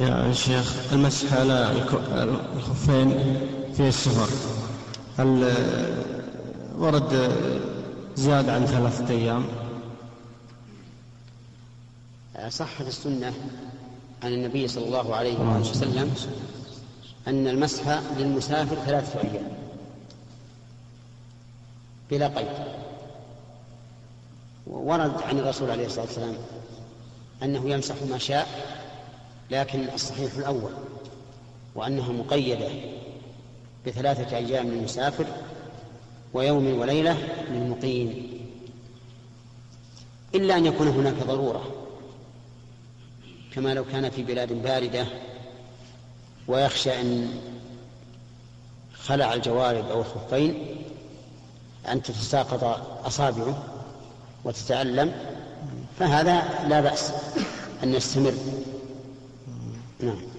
يا شيخ، المسح على الخفين في السفر، هل ورد زيادة عن 3 أيام؟ صحت السنة عن النبي صلى الله عليه وسلم أن المسح للمسافر 3 أيام بلا قيد. ورد عن الرسول عليه الصلاة والسلام أنه يمسح ما شاء، لكن الصحيح الأول، وأنها مقيدة ب3 أيام للمسافر ويوم وليلة للمقيم، إلا أن يكون هناك ضرورة، كما لو كان في بلاد باردة ويخشى أن خلع الجوارب أو الخفين أن تتساقط أصابعه وتتألم، فهذا لا بأس أن يستمر. نعم.